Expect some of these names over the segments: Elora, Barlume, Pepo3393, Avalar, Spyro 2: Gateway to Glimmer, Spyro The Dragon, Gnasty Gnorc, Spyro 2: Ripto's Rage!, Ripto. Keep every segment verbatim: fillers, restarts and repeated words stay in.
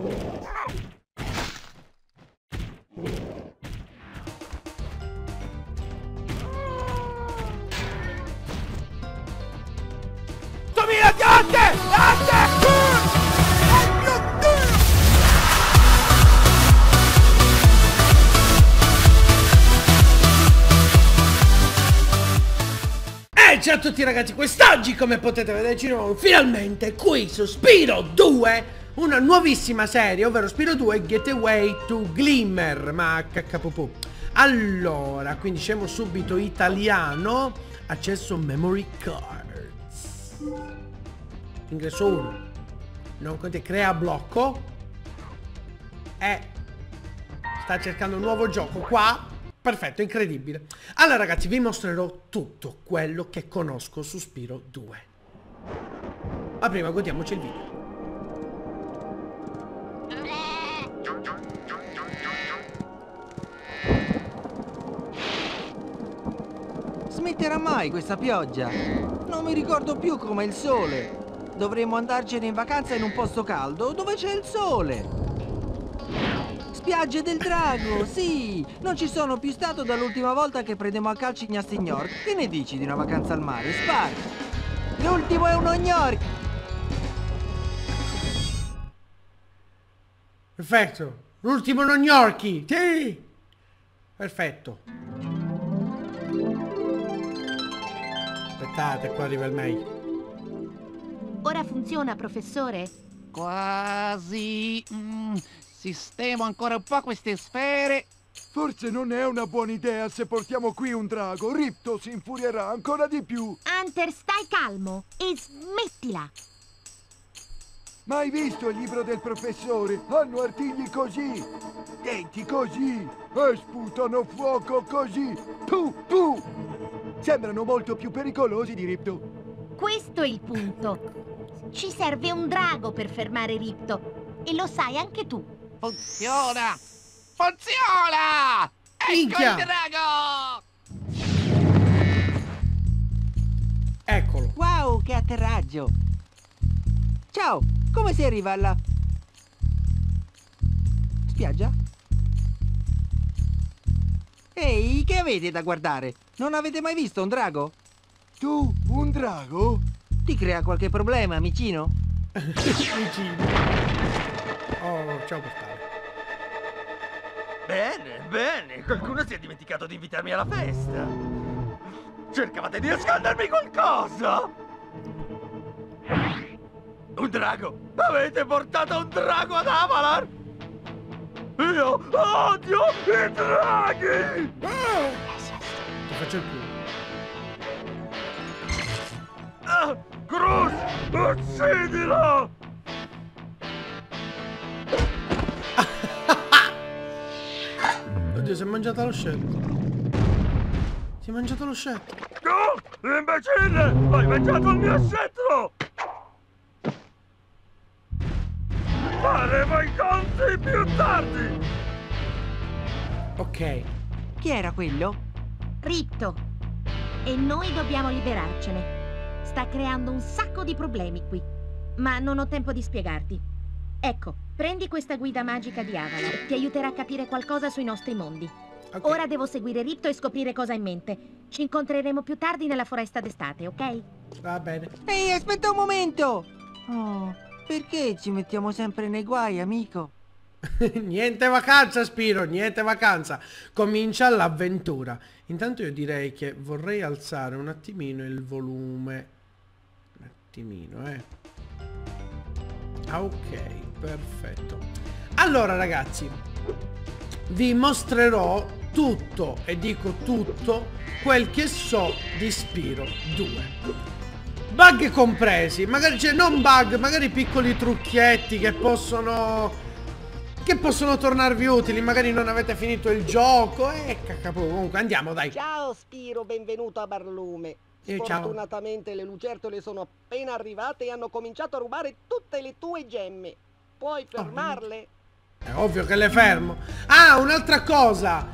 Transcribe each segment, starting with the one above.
Ciao a tutti ragazzi, quest'oggi come potete vedere ci troviamo finalmente qui su Spyro due, una nuovissima serie, ovvero Spyro due Gateway to Glimmer, ma cacapupù. Allora, quindi siamo subito italiano, accesso memory cards, ingresso uno, non conti, crea blocco e sta cercando un nuovo gioco qua. Perfetto, incredibile. Allora ragazzi, vi mostrerò tutto quello che conosco su Spyro due. Ma prima godiamoci il video. Smetterà mai questa pioggia? Non mi ricordo più com'è il sole. Dovremmo andarcene in vacanza in un posto caldo dove c'è il sole. Spiagge del drago, sì! Non ci sono più stato dall'ultima volta che prendemmo a calci Gnasty Gnorc. Che ne dici di una vacanza al mare? Spar! L'ultimo è uno Gnorc! Perfetto! L'ultimo uno Gnorchi! Sì! Perfetto! Aspettate, qua arriva il meglio. Ora funziona, professore? Quasi... Mm. Sistemo ancora un po' queste sfere. Forse non è una buona idea se portiamo qui un drago. Ripto si infurierà ancora di più. Hunter, stai calmo e smettila. Mai visto il libro del professore? Hanno artigli così, denti così e sputano fuoco così. Puh, puh. Sembrano molto più pericolosi di Ripto. Questo è il punto. Ci serve un drago per fermare Ripto. E lo sai anche tu. Funziona! Funziona! Ecco il drago! Eccolo! Wow, che atterraggio! Ciao! Come si arriva alla... spiaggia? Ehi, che avete da guardare? Non avete mai visto un drago? Tu, un drago? Ti crea qualche problema, amicino? Amicino! Oh, ciao Gustavo. Bene, bene, qualcuno si è dimenticato di invitarmi alla festa. Cercavate di nascondermi qualcosa. Un drago? Avete portato un drago ad Avalar? Io odio i draghi! Ti faccio il culo. Ah, Cruz, uccidilo! Oddio, si è mangiata lo scelto. Si è mangiato lo scelto. No, imbecille! Hai mangiato il mio scettro! Faremo i conti più tardi! Ok. Chi era quello? Ripto. E noi dobbiamo liberarcene. Sta creando un sacco di problemi qui. Ma non ho tempo di spiegarti. Ecco, prendi questa guida magica di Avalar. Ti aiuterà a capire qualcosa sui nostri mondi. Okay. Ora devo seguire Ripto e scoprire cosa ha in mente. Ci incontreremo più tardi nella foresta d'estate, ok? Va bene. Ehi, aspetta un momento! Oh, perché ci mettiamo sempre nei guai, amico? Niente vacanza, Spyro, niente vacanza. Comincia l'avventura. Intanto io direi che vorrei alzare un attimino il volume. Un attimino, eh. Ok. Perfetto. Allora ragazzi, vi mostrerò tutto, e dico tutto, quel che so di Spyro due. Bug compresi, magari, cioè non bug, magari piccoli trucchietti che possono... che possono tornarvi utili, magari non avete finito il gioco e capo. Comunque andiamo, dai. Ciao Spyro, benvenuto a Barlume. Fortunatamente le lucertole sono appena arrivate e hanno cominciato a rubare tutte le tue gemme. Puoi fermarle? È ovvio che le fermo. Ah, un'altra cosa.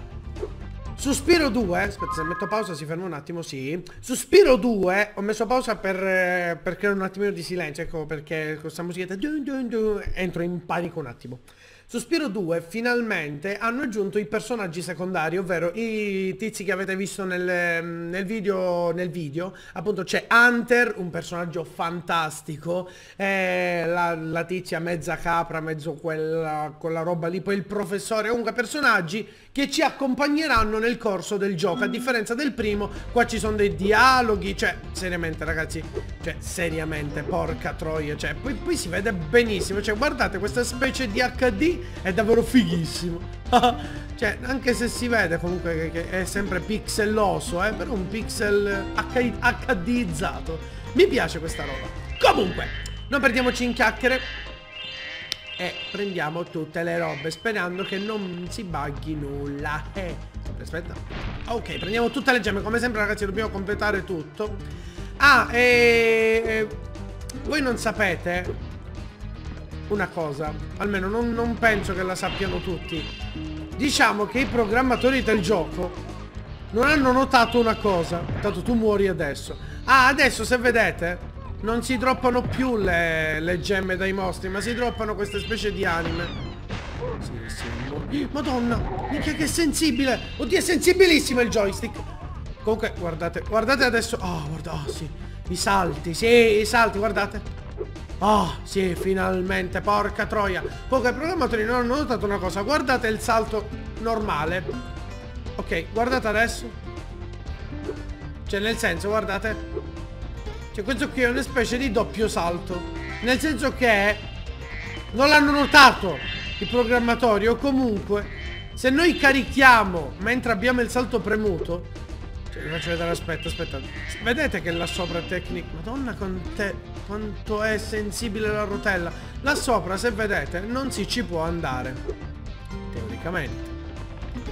Su Spyro due, aspetta, se metto pausa si ferma un attimo, sì. Su Spyro due ho messo pausa per, eh, per creare un attimino di silenzio, ecco perché questa musichetta dun dun dun, entro in panico un attimo. Su Spyro due finalmente hanno aggiunto i personaggi secondari, ovvero i tizi che avete visto nel, nel, video, nel video. Appunto c'è Hunter, un personaggio fantastico, eh, la, la tizia mezza capra, mezzo quella, quella roba lì. Poi il professore, comunque personaggi che ci accompagneranno nel corso del gioco. A differenza del primo, qua ci sono dei dialoghi, cioè seriamente ragazzi, cioè seriamente, porca troia, cioè poi, poi si vede benissimo, cioè guardate questa specie di acca di è davvero fighissimo. Cioè anche se si vede comunque che è sempre pixelloso, eh, però un pixel acca dizzato. Mi piace questa roba. Comunque non perdiamoci in chiacchiere e prendiamo tutte le robe, sperando che non si bughi nulla. eh, Aspetta. Ok, prendiamo tutte le gemme. Come sempre ragazzi dobbiamo completare tutto. Ah e... e voi non sapete una cosa, almeno non, non penso che la sappiano tutti. Diciamo che i programmatori del gioco non hanno notato una cosa. Tanto tu muori adesso. Ah, adesso se vedete non si droppano più le, le gemme dai mostri, ma si droppano queste specie di anime. Madonna, minchia che sensibile. Oddio, è sensibilissimo il joystick. Comunque guardate, guardate adesso. Oh, guarda, oh, sì. I salti, sì, i salti, guardate. Oh, sì, finalmente, porca troia. Comunque i programmatori non hanno notato una cosa. Guardate il salto normale. Ok, guardate adesso. Cioè, nel senso, guardate. Cioè, questo qui è una specie di doppio salto. Nel senso che non l'hanno notato i programmatori. O comunque, se noi carichiamo mentre abbiamo il salto premuto, cioè, vi faccio vedere, aspetta, aspetta. Vedete che là sopra Technic... Madonna, con te... quanto è sensibile la rotella. Là sopra, se vedete, non si ci può andare, teoricamente.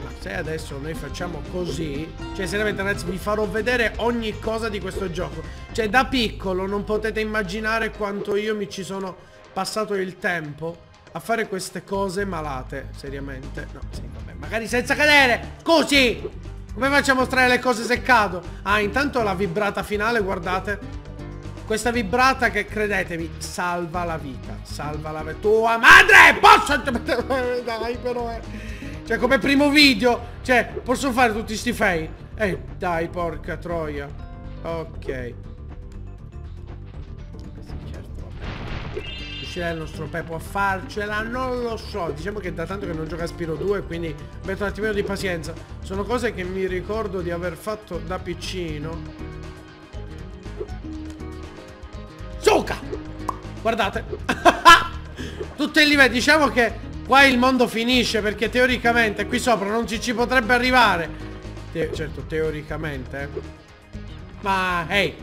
Ma se adesso noi facciamo così, cioè seriamente ragazzi, vi farò vedere ogni cosa di questo gioco. Cioè da piccolo non potete immaginare quanto io mi ci sono passato il tempo a fare queste cose malate. Seriamente. No, sì, vabbè, magari senza cadere. Così, come faccio a mostrare le cose se cado? Ah, intanto la vibrata finale, guardate. Questa vibrata che, credetemi, salva la vita. Salva la vita. Tua madre! Posso... Dai, però... Eh. Cioè, come primo video. Cioè, posso fare tutti sti fei? Eh, dai, porca troia. Ok. Riuscirà il nostro Pepo a farcela? Non lo so. Diciamo che da tanto che non gioca a Spyro due, quindi metto un attimino di pazienza. Sono cose che mi ricordo di aver fatto da piccino. Zucca! Guardate. Tutto il livello. Diciamo che qua il mondo finisce, perché teoricamente qui sopra non ci, ci potrebbe arrivare. Te certo, teoricamente. Eh. Ma, ehi. Hey,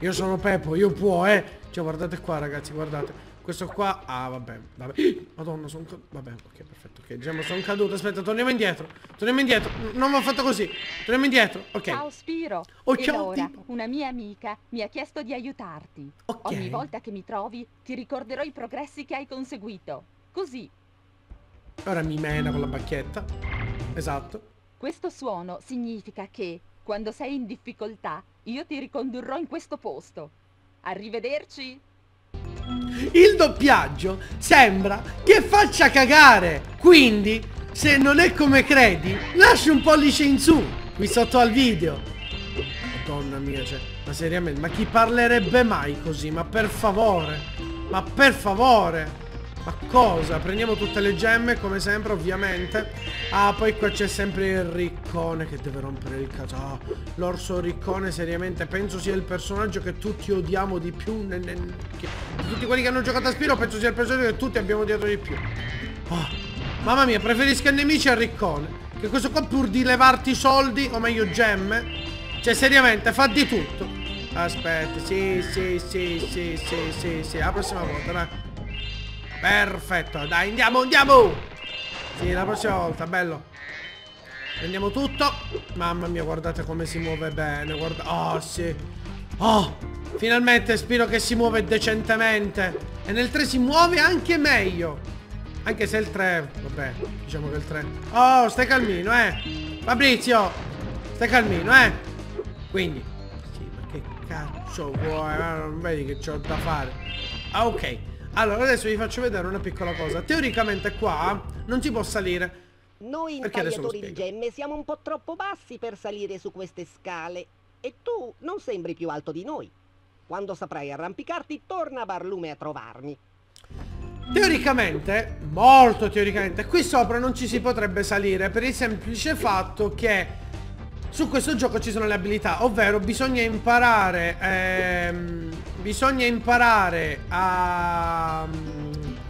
io sono Peppo, io può, eh. Cioè, guardate qua, ragazzi, guardate. Questo qua... Ah, vabbè, vabbè. Madonna, sono caduto. Vabbè, ok, perfetto. Ok, diciamo, sono caduto. Aspetta, torniamo indietro. Torniamo indietro. Non l'ho fatto così. Torniamo indietro. Ok. Ciao Spyro. Oh, ciao. Elora, una mia amica, mi ha chiesto di aiutarti. Okay. Ogni volta che mi trovi, ti ricorderò i progressi che hai conseguito. Così. Ora mi mena con la bacchetta. Esatto. Questo suono significa che, quando sei in difficoltà, io ti ricondurrò in questo posto. Arrivederci. Il doppiaggio sembra che faccia cagare, quindi se non è come credi lascia un pollice in su qui sotto al video. Madonna mia, cioè, ma seriamente, ma chi parlerebbe mai così? Ma per favore, ma per favore, ma cosa? Prendiamo tutte le gemme come sempre, ovviamente. Ah, poi qua c'è sempre il riccone che deve rompere il cazzo. Oh, l'orso riccone, seriamente, penso sia il personaggio che tutti odiamo di più. Che, di tutti quelli che hanno giocato a Spyro, penso sia il personaggio che tutti abbiamo odiato di più. Oh, mamma mia, preferisco i nemici al riccone. Che questo qua, pur di levarti soldi, o meglio gemme, cioè seriamente fa di tutto. Aspetta, sì, sì, sì, sì, sì, sì, sì. La prossima volta, dai. Perfetto, dai, andiamo, andiamo. Sì, la prossima volta, bello. Prendiamo tutto. Mamma mia, guardate come si muove bene. Guarda, oh sì. Oh, finalmente Spyro che si muove decentemente. E nel tre si muove anche meglio. Anche se il tre, vabbè, diciamo che il tre. Oh, stai calmino, eh. Fabrizio, stai calmino, eh. Quindi sì, ma che cazzo vuoi? Non vedi che c'ho da fare? Ah, ok. Allora adesso vi faccio vedere una piccola cosa. Teoricamente qua non si può salire. Noi intagliatori di gemme siamo un po' troppo bassi per salire su queste scale. E tu non sembri più alto di noi. Quando saprai arrampicarti, torna a Barlume a trovarmi. Teoricamente, molto teoricamente, qui sopra non ci si potrebbe salire per il semplice fatto che su questo gioco ci sono le abilità, ovvero bisogna imparare ehm, bisogna imparare a,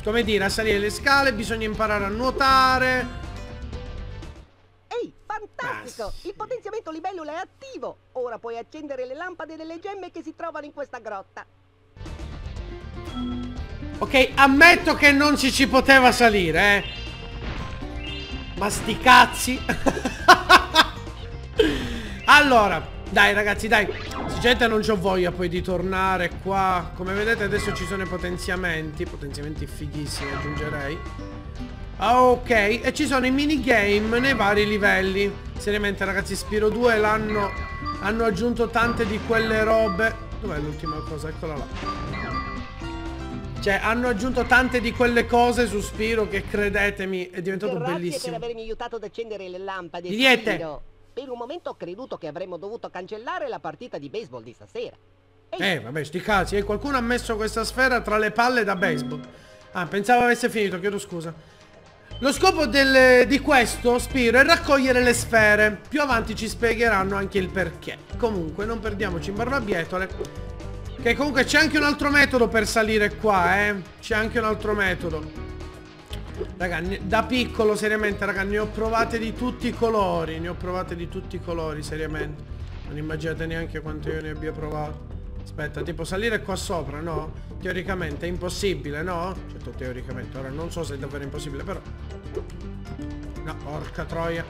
come dire, a salire le scale, bisogna imparare a nuotare. Ehi, fantastico! Ah, sì. Il potenziamento libellula è attivo! Ora puoi accendere le lampade delle gemme che si trovano in questa grotta. Ok, ammetto che non ci ci poteva salire, eh. Ma sti cazzi. Allora, dai ragazzi, dai. Gente, non c'ho voglia poi di tornare qua. Come vedete adesso ci sono i potenziamenti. Potenziamenti fighissimi, aggiungerei. Ok, e ci sono i minigame nei vari livelli. Seriamente ragazzi, Spyro due l'hanno hanno aggiunto tante di quelle robe. Dov'è l'ultima cosa? Eccola là. Cioè, hanno aggiunto tante di quelle cose su Spyro che, credetemi, è diventato Grazie bellissimo. Grazie per avermi aiutato ad accendere le lampade, Spyro. Per un momento ho creduto che avremmo dovuto cancellare la partita di baseball di stasera. Ehi. Eh, vabbè, sti cazzi. Eh, qualcuno ha messo questa sfera tra le palle da baseball. Ah, pensavo avesse finito, chiedo scusa. Lo scopo del, di questo, Spyro, è raccogliere le sfere. Più avanti ci spiegheranno anche il perché. Comunque, non perdiamoci in barbabietole. Che comunque c'è anche un altro metodo per salire qua, eh. C'è anche un altro metodo. Raga, ne, da piccolo, seriamente, raga, ne ho provate di tutti i colori. Ne ho provate di tutti i colori, seriamente. Non immaginate neanche quanto io ne abbia provato. Aspetta, tipo salire qua sopra, no? Teoricamente è impossibile, no? Certo, teoricamente. Ora non so se è davvero impossibile, però. No, porca troia.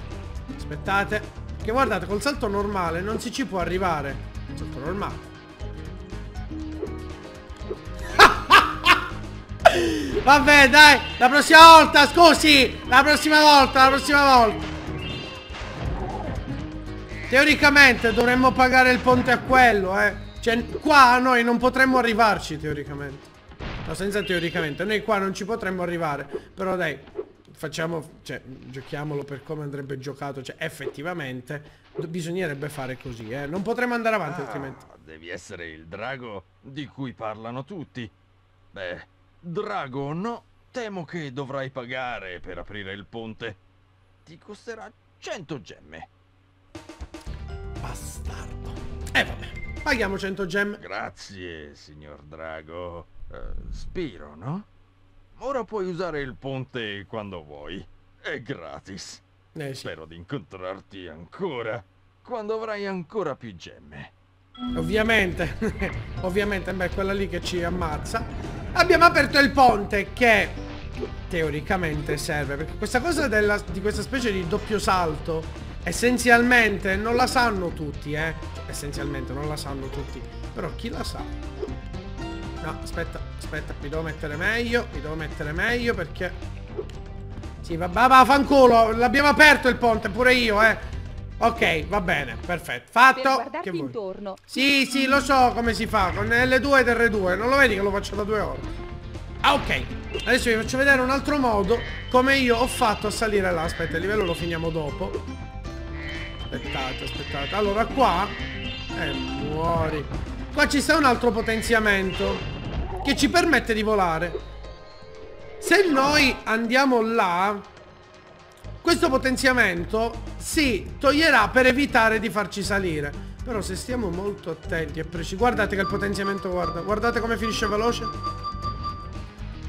Aspettate. Che guardate, col salto normale non si ci può arrivare. Salto normale. Vabbè, dai, la prossima volta, scusi, la prossima volta, la prossima volta. Teoricamente dovremmo pagare il ponte a quello, eh. Cioè, qua noi non potremmo arrivarci, teoricamente. No, senza teoricamente, noi qua non ci potremmo arrivare. Però dai, facciamo, cioè, giochiamolo per come andrebbe giocato. Cioè, effettivamente, bisognerebbe fare così, eh. Non potremmo andare avanti, ah, altrimenti. Devi essere il drago di cui parlano tutti. Beh... Drago, no, temo che dovrai pagare per aprire il ponte. Ti costerà cento gemme. Bastardo. Eh vabbè, paghiamo cento gemme. Grazie, signor Drago. uh, Spyro, no? Ora puoi usare il ponte quando vuoi. È gratis. eh, sì. Spero di incontrarti ancora quando avrai ancora più gemme. Ovviamente. Ovviamente, beh, quella lì che ci ammazza. Abbiamo aperto il ponte che teoricamente serve, perché questa cosa della, di questa specie di doppio salto essenzialmente non la sanno tutti, eh. Essenzialmente non la sanno tutti. Però chi la sa? No, aspetta, aspetta, mi devo mettere meglio, mi devo mettere meglio perché... Sì, vabbè, va, fanculo, l'abbiamo aperto il ponte, pure io, eh. Ok, va bene, perfetto. Fatto. Che intorno. Sì, sì, lo so come si fa. Con L due ed R due. Non lo vedi che lo faccio da due ore? Ah, ok. Adesso vi faccio vedere un altro modo come io ho fatto a salire là. Aspetta, il livello lo finiamo dopo. Aspettate, aspettate. Allora qua... Eh, muori. Qua ci sta un altro potenziamento che ci permette di volare. Se noi andiamo là... Questo potenziamento si toglierà per evitare di farci salire. Però se stiamo molto attenti e precisi... Guardate che il potenziamento, guarda. Guardate come finisce veloce.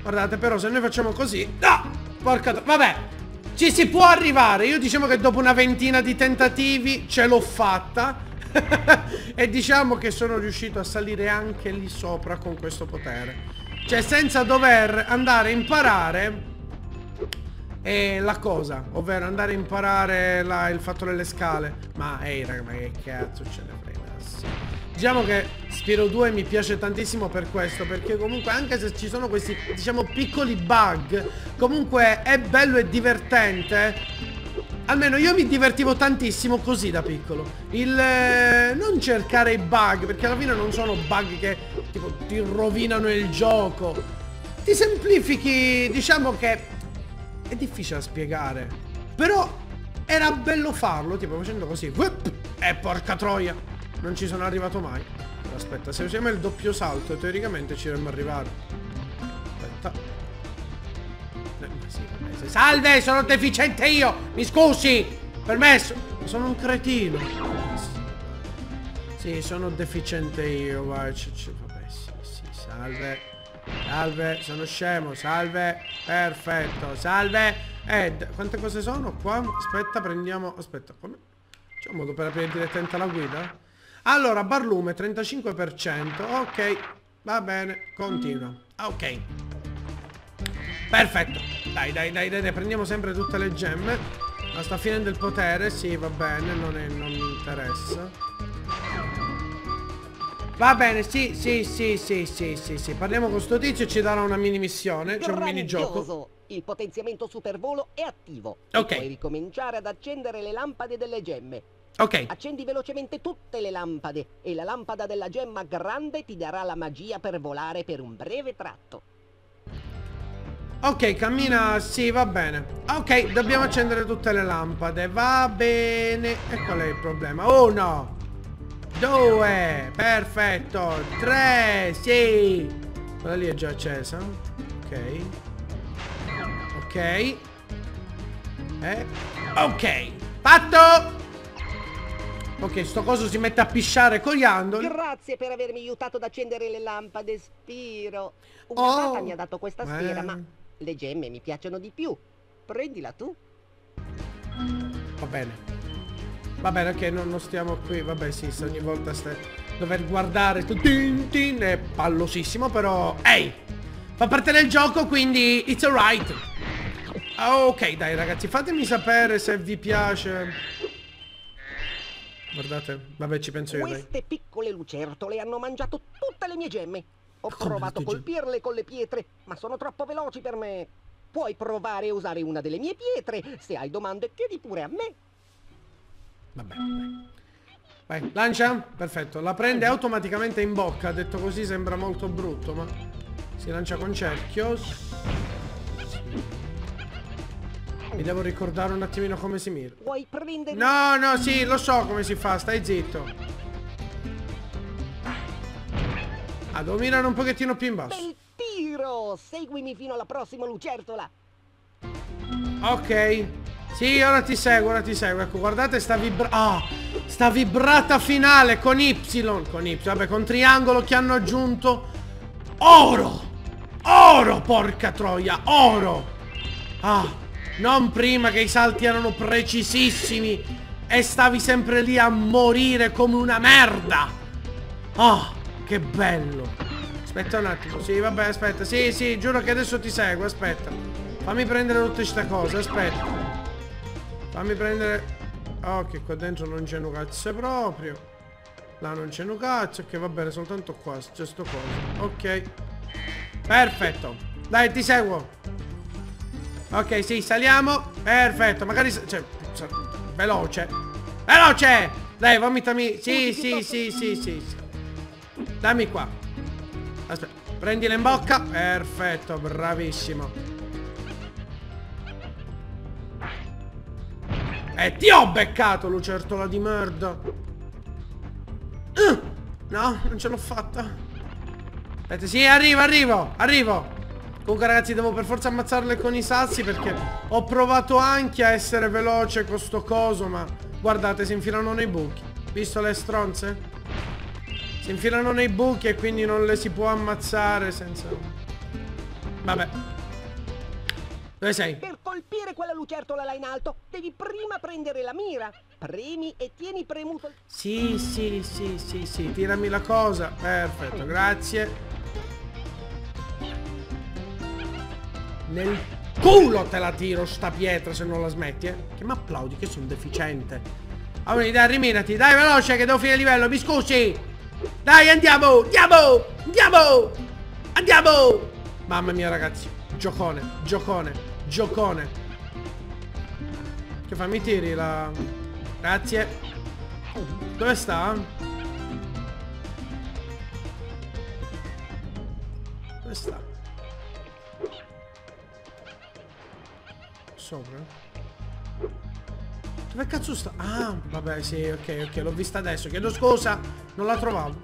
Guardate, però se noi facciamo così... Ah! Porca... Vabbè! Ci si può arrivare. Io diciamo che dopo una ventina di tentativi ce l'ho fatta. E diciamo che sono riuscito a salire anche lì sopra con questo potere. Cioè senza dover andare a imparare... E la cosa, ovvero andare a imparare la, il fatto delle scale. Ma ehi raga, ma che cazzo ce ne frega. Diciamo che Spyro due mi piace tantissimo per questo, perché comunque anche se ci sono questi, diciamo, piccoli bug, comunque è bello e divertente Almeno io mi divertivo tantissimo così da piccolo. Il eh, non cercare i bug, perché alla fine non sono bug che tipo ti rovinano il gioco. Ti semplifichi, diciamo che è difficile da spiegare, però era bello farlo, tipo facendo così. E porca troia, non ci sono arrivato mai. Aspetta, se usiamo il doppio salto teoricamente ci dovremmo arrivare. Aspetta. Salve, sono deficiente io! Mi scusi! Permesso! Sono un cretino! Sì, sono deficiente io, vai, c c vabbè, sì, sì, salve! Salve, sono scemo, salve! Perfetto, salve! Ed, quante cose sono qua? Aspetta, prendiamo... Aspetta, come? C'è un modo per aprire direttamente la guida? Allora, Barlume, trentacinque per cento, ok, va bene, continua, ok. Perfetto, dai, dai, dai, dai, dai, prendiamo sempre tutte le gemme. Ma sta finendo il potere, sì, va bene, non, è, non mi interessa. Va bene, sì, sì, sì, sì, sì, sì, sì. Parliamo con sto tizio e ci darà una mini missione, cioè un minigioco. Il potenziamento supervolo è attivo. Ok. E puoi ricominciare ad accendere le lampade delle gemme. Ok. Accendi velocemente tutte le lampade e la lampada della gemma grande ti darà la magia per volare per un breve tratto. Ok, cammina, sì, va bene. Ok, dobbiamo accendere tutte le lampade. Va bene. E qual è il problema? Uno, due, perfetto, tre, sì. Quella lì è già accesa. Ok. Ok. E eh. ok. Fatto. Ok, sto coso si mette a pisciare coriandoli. Grazie per avermi aiutato ad accendere le lampade, Spiro. Una oh, fata mi ha dato questa sfera, eh. ma... le gemme mi piacciono di più. Prendila tu. Va bene. Va bene, ok, non, non stiamo qui. Vabbè, sì, se ogni volta stai... dover guardare... Tin, tin, è pallosissimo, però... Ehi! Hey, fa parte del gioco, quindi... It's alright. Ok, dai, ragazzi. Fatemi sapere se vi piace. Guardate. Vabbè, ci penso io, dai. Queste piccole lucertole hanno mangiato tutte le mie gemme. Ho provato a colpirle con le pietre, ma sono troppo veloci per me. Puoi provare a usare una delle mie pietre. Se hai domande, chiedi pure a me. Vabbè, vai. Vai, lancia. Perfetto, la prende automaticamente in bocca. Detto così sembra molto brutto, ma si lancia con cerchio. Mi devo ricordare un attimino come si mira. Vuoi prendere... No, no, sì, lo so come si fa. Stai zitto. Ah, devo mirare un pochettino più in basso. Bel tiro! Seguimi fino alla prossima lucertola. Ok. Sì, ora ti seguo, ora ti seguo. Ecco, guardate sta vibra... Ah! Oh, sta vibrata finale con Y. Con Y, vabbè, con triangolo che hanno aggiunto. Oro! Oro, porca troia! Oro! Ah! Non prima che i salti erano precisissimi e stavi sempre lì a morire come una merda! Ah! Oh. Che bello. Aspetta un attimo. Sì, vabbè, aspetta. Sì, sì, giuro che adesso ti seguo. Aspetta. Fammi prendere tutte queste cose. Aspetta. Fammi prendere... Ok, qua dentro non c'è nucazze proprio. Là non c'è nucazze. Ok, va bene, soltanto qua c'è sto coso. Ok. Perfetto. Dai, ti seguo. Ok, sì, saliamo. Perfetto. Magari... Cioè... Veloce. Veloce! Dai, vomitami. Sì, sì, sì, sì, sì, sì. Dammi qua. Aspetta. Prendila in bocca. Perfetto, bravissimo. E ti ho beccato, lucertola di merda. uh, No, non ce l'ho fatta. Aspetta, sì, arrivo, arrivo, arrivo. Comunque ragazzi, devo per forza ammazzarle con i sassi, perché ho provato anche a essere veloce con sto coso, ma guardate, si infilano nei buchi. Visto le stronze? Si infilano nei buchi e quindi non le si può ammazzare senza... Vabbè. Dove sei? Per colpire quella lucertola là in alto devi prima prendere la mira. Premi e tieni premuto... Sì, sì, sì, sì, sì. Tirami la cosa. Perfetto, grazie. Nel culo te la tiro sta pietra se non la smetti, eh. Che mi applaudi, che sono deficiente. Allora, dai, rimirati. Dai, veloce che devo finire il livello. Mi scusi. Dai, andiamo, andiamo, andiamo, andiamo. Mamma mia ragazzi, giocone, giocone, giocone. Che fammi tiri la... Grazie. Dove sta? Dove sta? Sopra? Dove cazzo sta? Ah, vabbè, sì, ok, ok, l'ho vista adesso. Chiedo scusa, non la trovavo.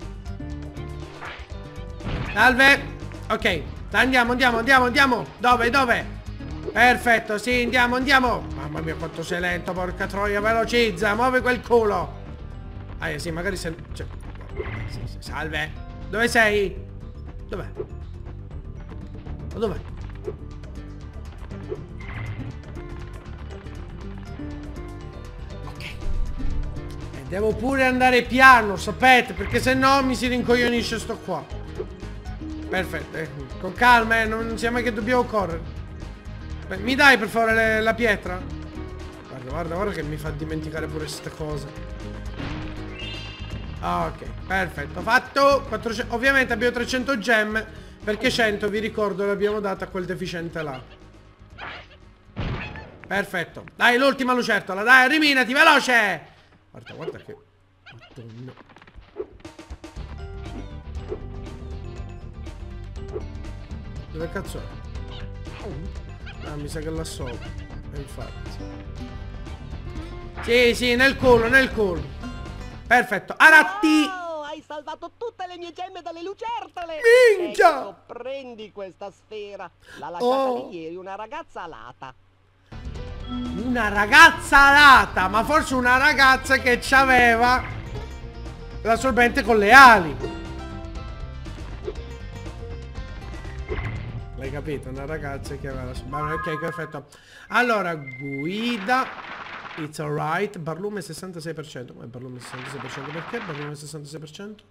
Salve! Ok, andiamo, andiamo, andiamo, andiamo. Dove, dove? Perfetto, sì, andiamo, andiamo. Mamma mia, quanto sei lento, porca troia. Velocizza, muovi quel culo. Ah, sì, magari se... Cioè... Sì, sì, salve. Dove sei? Dov'è? Ma dov'è? Devo pure andare piano, sapete, perché se no mi si rincoglionisce sto qua. Perfetto, eh. Con calma, eh, non sia mai che dobbiamo correre. Beh, mi dai per favore le, la pietra? Guarda, guarda, guarda che mi fa dimenticare pure queste cose. Ok, perfetto, fatto. quattrocento, ovviamente abbiamo trecento gemme, perché cento, vi ricordo, l'abbiamo data a quel deficiente là. Perfetto. Dai, l'ultima lucertola, dai, riminati, veloce! Guarda, guarda che... Madonna. Dove cazzo è? Ah, mi sa che là sopra. Infatti. Sì, sì, nel culo, nel culo. Perfetto. Aratti! Oh, hai salvato tutte le mie gemme dalle lucertole! Minchia! Ecco, prendi questa sfera. L'ha lasciata oh. ieri una ragazza alata. Una ragazza alata, ma forse una ragazza che c'aveva la sorbente con le ali. L'hai capito? Una ragazza che aveva la sorbente. Ok, perfetto. Allora, guida. It's alright. Barlume sessantasei per cento. Come Barlume sessantasei per cento? Perché? Barlume sessantasei per cento?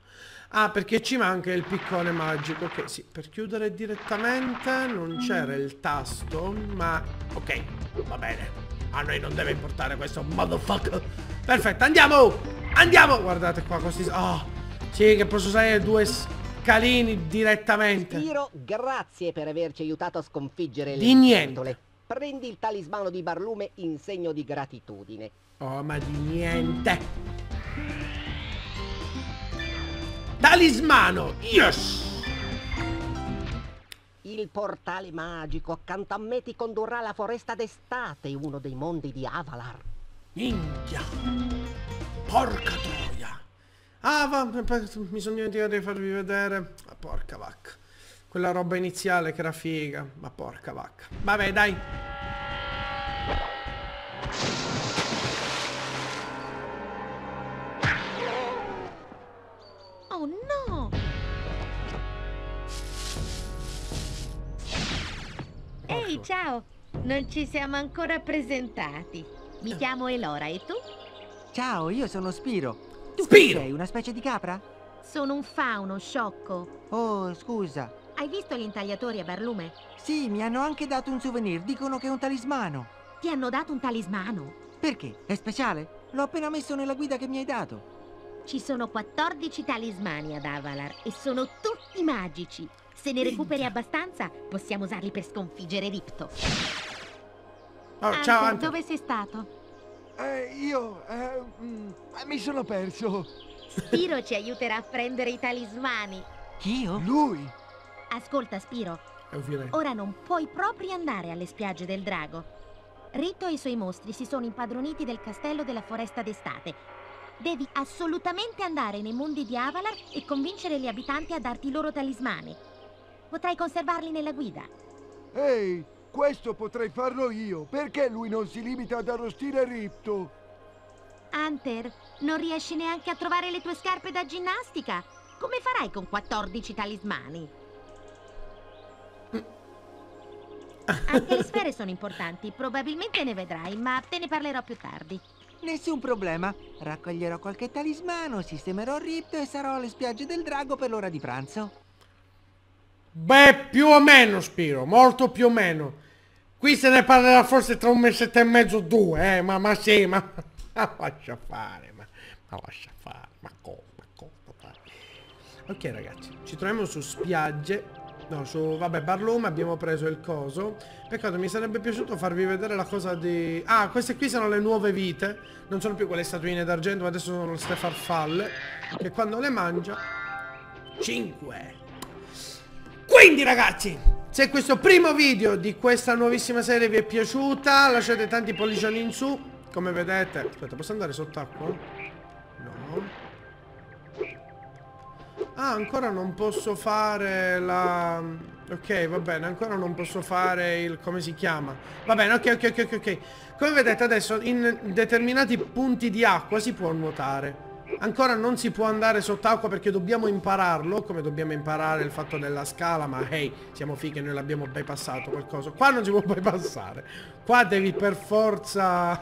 Ah, perché ci manca il piccone magico. Ok, sì. Per chiudere direttamente non c'era il tasto, ma... Ok, va bene. A noi non deve importare questo motherfucker. Perfetto, andiamo! Andiamo! Guardate qua questi... Oh, sì, che posso salire due scalini direttamente. Spyro, grazie per averci aiutato a sconfiggere le... Di niente. Prendi il talismano di Barlume in segno di gratitudine. Oh, ma di niente. Talismano, yes! Il portale magico accanto a me ti condurrà alla foresta d'estate, uno dei mondi di Avalar. Minchia! Porca troia! Ah, va, mi sono dimenticato di farvi vedere. Ma porca vacca. Quella roba iniziale che era figa. Ma porca vacca. Vabbè, dai. Oh no! Ehi, ciao! Non ci siamo ancora presentati. Mi chiamo Elora, e tu? Ciao, io sono Spyro. Tu Spyro! Sei una specie di capra? Sono un fauno, sciocco. Oh, scusa. Hai visto gli intagliatori a Barlume? Sì, mi hanno anche dato un souvenir. Dicono che è un talismano. Ti hanno dato un talismano? Perché? È speciale? L'ho appena messo nella guida che mi hai dato. Ci sono quattordici talismani ad Avalar e sono tutti magici. Se ne recuperi abbastanza, possiamo usarli per sconfiggere Ripto. Oh, Anton, ciao Anton. Dove sei stato? Eh, io... Eh, mi sono perso. Spyro ci aiuterà a prendere i talismani. Io? Lui? Ascolta, Spyro. Ora non puoi proprio andare alle spiagge del drago. Ripto e i suoi mostri si sono impadroniti del castello della foresta d'estate. Devi assolutamente andare nei mondi di Avalar e convincere gli abitanti a darti i loro talismani. Potrai conservarli nella guida. Ehi, questo potrei farlo io. Perché lui non si limita ad arrostire Ripto? Hunter, non riesci neanche a trovare le tue scarpe da ginnastica? Come farai con quattordici talismani? Anche le sfere sono importanti. Probabilmente ne vedrai, ma te ne parlerò più tardi. Nessun problema. Raccoglierò qualche talismano, sistemerò Ripto e sarò alle spiagge del drago per l'ora di pranzo. Beh, più o meno, Spyro, molto più o meno. Qui se ne parlerà forse tra un mesetto e mezzo o due, eh, ma, ma sì, ma, ma lascia fare, ma, ma lascia fare, ma come, ma come, ma... Ok ragazzi, ci troviamo su spiagge No, su, vabbè, Barlume abbiamo preso il coso. Peccato, mi sarebbe piaciuto farvi vedere la cosa di... Ah, queste qui sono le nuove vite. Non sono più quelle statuine d'argento, ma adesso sono queste farfalle, che quando le mangia... cinque. Quindi, ragazzi, se questo primo video di questa nuovissima serie vi è piaciuta, lasciate tanti pollicioni in su. Come vedete... Aspetta, posso andare sott'acqua? No... Ah, ancora non posso fare la... Ok, va bene, ancora non posso fare il... come si chiama? Va bene, ok, ok, ok, ok. Come vedete adesso in determinati punti di acqua si può nuotare. Ancora non si può andare sott'acqua perché dobbiamo impararlo, come dobbiamo imparare il fatto della scala, ma hey, siamo fighi, noi l'abbiamo bypassato qualcosa. Qua non si può bypassare. Qua devi per forza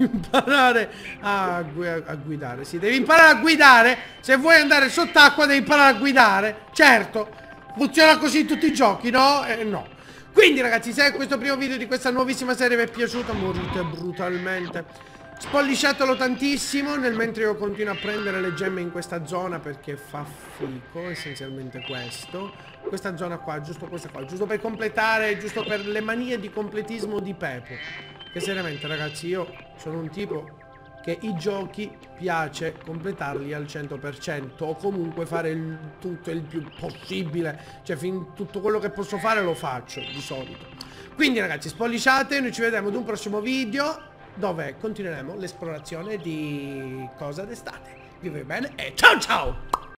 imparare a, gu a guidare. Sì, devi imparare a guidare. Se vuoi andare sott'acqua devi imparare a guidare. Certo, funziona così in tutti i giochi, no? Eh, no. Quindi ragazzi, se questo primo video di questa nuovissima serie vi è piaciuto, morite brutalmente. Spollisciatelo tantissimo, nel mentre io continuo a prendere le gemme in questa zona perché fa fico, essenzialmente questo. Questa zona qua, giusto questa qua, giusto per completare, giusto per le manie di completismo di Pepo. Che seriamente ragazzi, io sono un tipo che i giochi piace completarli al cento per cento o comunque fare il tutto il più possibile. Cioè fin tutto quello che posso fare lo faccio, di solito. Quindi ragazzi, spollisciate, noi ci vediamo ad un prossimo video dove continueremo l'esplorazione di cosa d'estate. Vi va bene e ciao ciao!